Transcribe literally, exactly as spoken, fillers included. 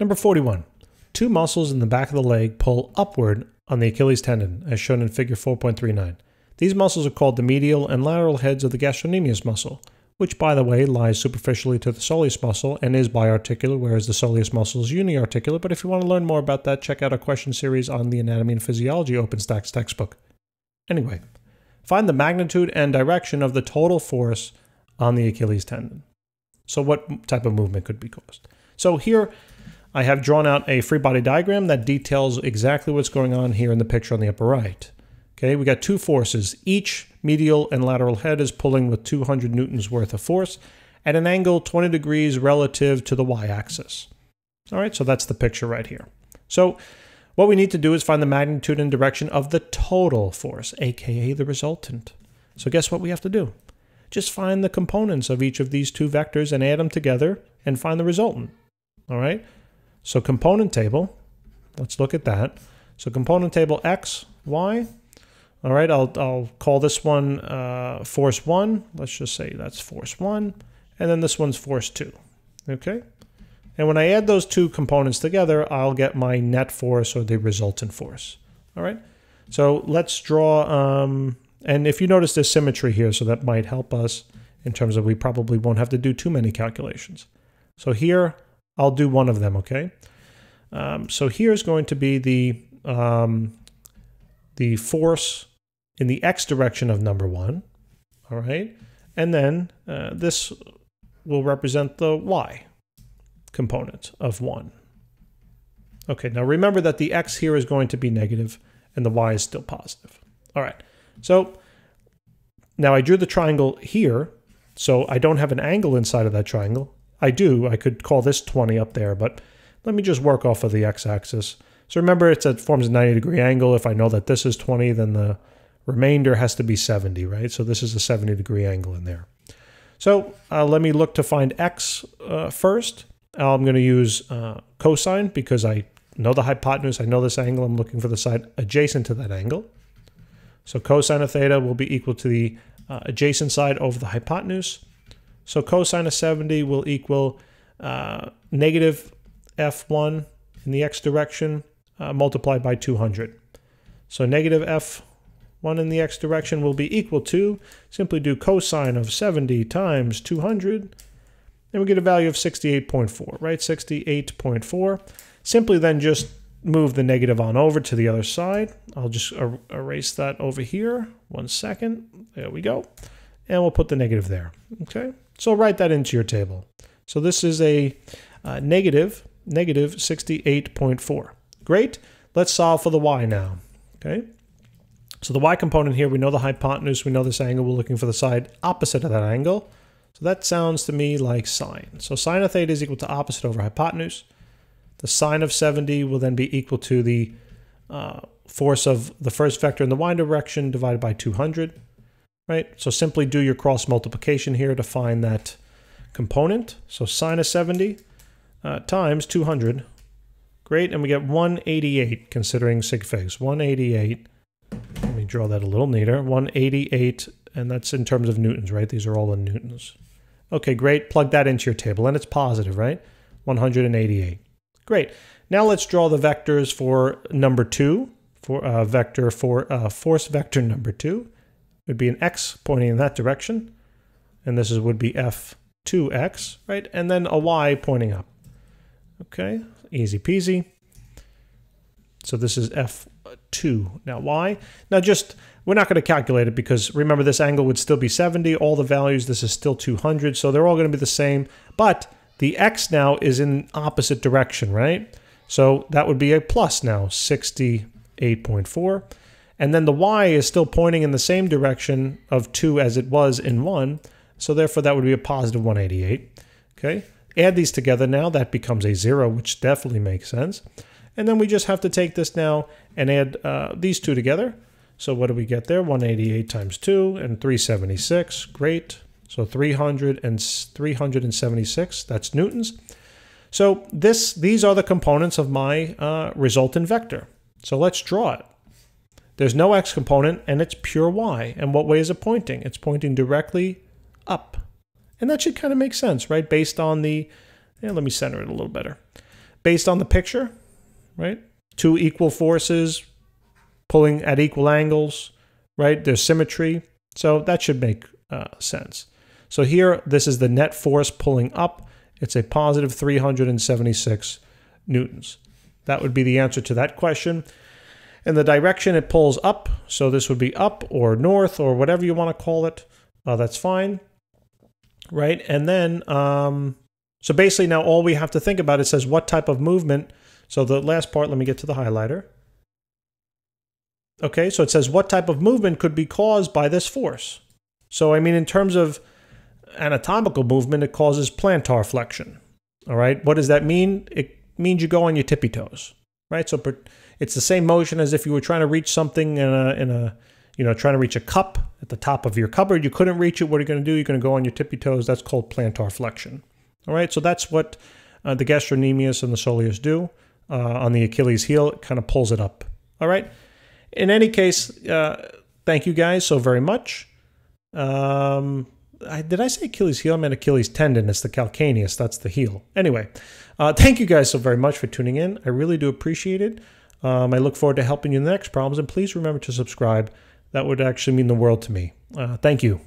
Number forty-one, two muscles in the back of the leg pull upward on the Achilles tendon, as shown in figure four point three nine. These muscles are called the medial and lateral heads of the gastrocnemius muscle, which, by the way, lies superficially to the soleus muscle and is biarticular, whereas the soleus muscle is uniarticular. But if you want to learn more about that, check out our question series on the Anatomy and Physiology OpenStax textbook. Anyway, find the magnitude and direction of the total force on the Achilles tendon. So what type of movement could be caused? So here I have drawn out a free body diagram that details exactly what's going on here in the picture on the upper right. Okay, we got two forces. Each medial and lateral head is pulling with two hundred newtons worth of force at an angle twenty degrees relative to the y-axis. All right, so that's the picture right here. So what we need to do is find the magnitude and direction of the total force, aka the resultant. So guess what we have to do? Just find the components of each of these two vectors and add them together and find the resultant. All right, so component table, let's look at that. So component table x, y. All right, I'll, I'll call this one uh, force one. Let's just say that's force one. And then this one's force two, okay? And when I add those two components together, I'll get my net force or the resultant force, all right? So let's draw, um, and if you notice there's symmetry here, so that might help us in terms of we probably won't have to do too many calculations. So here, I'll do one of them, okay? Um, so here's going to be the, um, the force in the x direction of number one, all right? And then uh, this will represent the y component of one. Okay, now remember that the x here is going to be negative and the y is still positive. All right, so now I drew the triangle here, so I don't have an angle inside of that triangle. I do, I could call this twenty up there, but let me just work off of the x-axis. So remember, it's at, forms a ninety degree angle. If I know that this is twenty, then the remainder has to be seventy, right? So this is a seventy degree angle in there. So uh, let me look to find x uh, first. I'm going to use uh, cosine because I know the hypotenuse. I know this angle. I'm looking for the side adjacent to that angle. So cosine of theta will be equal to the uh, adjacent side over the hypotenuse. So cosine of seventy will equal uh, negative f one in the x direction uh, multiplied by two hundred. So negative f one in the x direction will be equal to, simply do cosine of seventy times two hundred, and we get a value of sixty-eight point four, right? sixty-eight point four. Simply then just move the negative on over to the other side. I'll just er erase that over here. One second, there we go. And we'll put the negative there, okay? So write that into your table. So this is a uh, negative, negative sixty-eight point four. Great, let's solve for the y now, okay? So the y component here, we know the hypotenuse, we know this angle, we're looking for the side opposite of that angle. So that sounds to me like sine. So sine of theta is equal to opposite over hypotenuse. The sine of seventy will then be equal to the uh, force of the first vector in the y direction divided by two hundred, right? So simply do your cross multiplication here to find that component. So sine of seventy uh, times two hundred, great, and we get one eighty-eight considering sig figs, one eighty-eight. Let me draw that a little neater, one eighty-eight, and that's in terms of newtons, right? These are all in newtons. Okay, great, plug that into your table, and it's positive, right? one hundred eighty-eight, great. Now let's draw the vectors for number two, for uh, vector for uh, force vector number two. It would be an x pointing in that direction, and this is, would be f two x, right? And then a y pointing up. Okay, easy peasy. So this is f two. Now why? Now just, we're not going to calculate it because remember this angle would still be seventy. All the values, this is still two hundred. So they're all going to be the same. But the x now is in opposite direction, right? So that would be a plus now, sixty-eight point four. And then the y is still pointing in the same direction of two as it was in one. So therefore that would be a positive one eighty-eight. Okay, add these together now. That becomes a zero, which definitely makes sense. And then we just have to take this now and add uh, these two together. So what do we get there? one eighty-eight times two and three seventy-six, great. So three hundred and three seventy-six, that's newtons. So this, these are the components of my uh, resultant vector. So let's draw it. There's no x component and it's pure y. And what way is it pointing? It's pointing directly up. And that should kind of make sense, right? Based on the, yeah, let me center it a little better. based on the picture, right? Two equal forces pulling at equal angles, right? There's symmetry. So that should make uh, sense. So here, this is the net force pulling up. It's a positive three hundred seventy-six newtons. That would be the answer to that question. And the direction it pulls up, so this would be up or north or whatever you want to call it. Uh, that's fine, right? And then, um, so basically now all we have to think about, it says what type of movement. So the last part, let me get to the highlighter. Okay, so it says what type of movement could be caused by this force. So I mean, in terms of anatomical movement, it causes plantar flexion. All right, what does that mean? It means you go on your tippy toes, right? So it's the same motion as if you were trying to reach something in a, in a you know, trying to reach a cup at the top of your cupboard. You couldn't reach it. What are you going to do? You're going to go on your tippy toes. That's called plantar flexion. All right, so that's what uh, the gastrocnemius and the soleus do uh, on the Achilles heel. It kind of pulls it up. All right. In any case, uh, thank you guys so very much. Um, I, did I say Achilles heel? I meant Achilles tendon. It's the calcaneus. That's the heel. Anyway, uh, thank you guys so very much for tuning in. I really do appreciate it. Um, I look forward to helping you in the next problems. And please remember to subscribe. That would actually mean the world to me. Uh, thank you.